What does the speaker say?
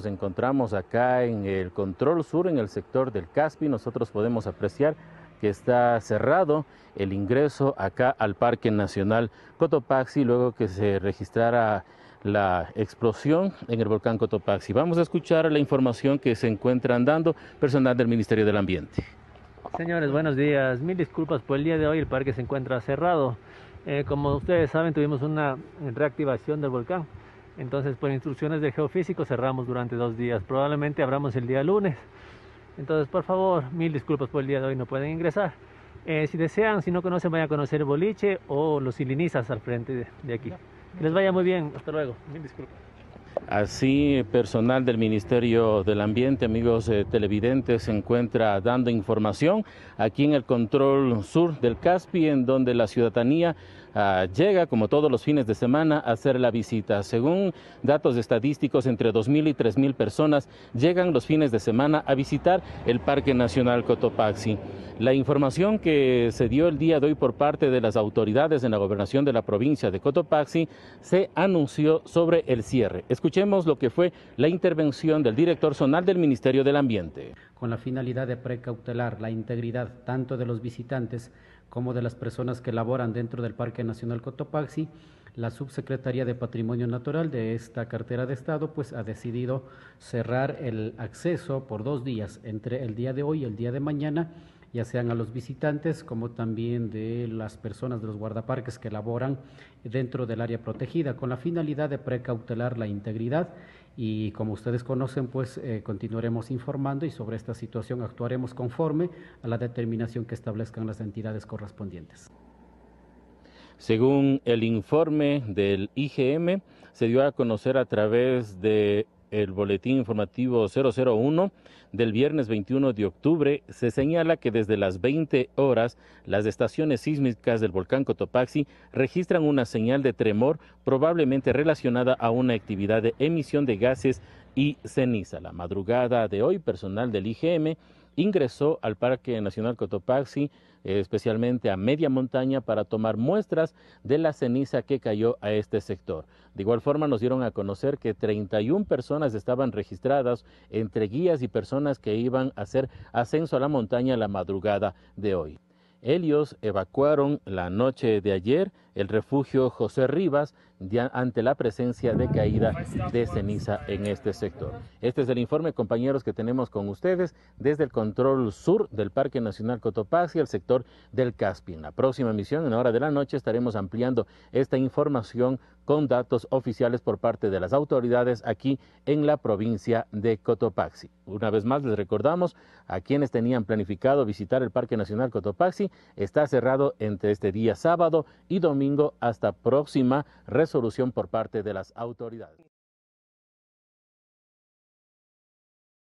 Nos encontramos acá en el Control Sur, en el sector del Caspi. Nosotros podemos apreciar que está cerrado el ingreso acá al Parque Nacional Cotopaxi, luego que se registrara la explosión en el volcán Cotopaxi. Vamos a escuchar la información que se encuentran dando personal del Ministerio del Ambiente. Señores, buenos días. Mil disculpas por el día de hoy, el parque se encuentra cerrado. Como ustedes saben, tuvimos una reactivación del volcán. Entonces, por instrucciones del geofísico, cerramos durante 2 días. Probablemente abramos el día lunes. Entonces, por favor, mil disculpas por el día de hoy, no pueden ingresar. Si desean, si no conocen, vayan a conocer Boliche o los Ilinizas al frente de aquí. Que les vaya muy bien. Hasta luego. Mil disculpas. Así, personal del Ministerio del Ambiente, amigos televidentes, se encuentra dando información aquí en el Control Sur del Caspi, en donde la ciudadanía llega, como todos los fines de semana, a hacer la visita. Según datos estadísticos, entre 2.000 y 3.000 personas llegan los fines de semana a visitar el Parque Nacional Cotopaxi. La información que se dio el día de hoy por parte de las autoridades en la gobernación de la provincia de Cotopaxi se anunció sobre el cierre. Escuchemos lo que fue la intervención del director zonal del Ministerio del Ambiente. Con la finalidad de precautelar la integridad tanto de los visitantes como de las personas que laboran dentro del Parque Nacional Cotopaxi, la Subsecretaría de Patrimonio Natural de esta cartera de Estado pues ha decidido cerrar el acceso por 2 días, entre el día de hoy y el día de mañana, ya sean a los visitantes como también de las personas de los guardaparques que laboran dentro del área protegida, con la finalidad de precautelar la integridad. Y como ustedes conocen, pues continuaremos informando y sobre esta situación actuaremos conforme a la determinación que establezcan las entidades correspondientes. Según el informe del IGM, se dio a conocer a través de el boletín informativo 001 del viernes 21 de octubre, se señala que desde las 20 horas las estaciones sísmicas del volcán Cotopaxi registran una señal de tremor probablemente relacionada a una actividad de emisión de gases y ceniza. La madrugada de hoy, personal del IGM ingresó al Parque Nacional Cotopaxi, especialmente a media montaña, para tomar muestras de la ceniza que cayó a este sector. De igual forma, nos dieron a conocer que 31 personas estaban registradas entre guías y personas que iban a hacer ascenso a la montaña la madrugada de hoy. Ellos evacuaron la noche de ayer el refugio José Rivas ante la presencia de caída de ceniza en este sector. Este es el informe, compañeros, que tenemos con ustedes desde el Control Sur del Parque Nacional Cotopaxi, el sector del Caspi. En la próxima emisión, en la hora de la noche, estaremos ampliando esta información con datos oficiales por parte de las autoridades aquí en la provincia de Cotopaxi. Una vez más, les recordamos a quienes tenían planificado visitar el Parque Nacional Cotopaxi, está cerrado entre este día sábado y domingo hasta próxima resolución por parte de las autoridades.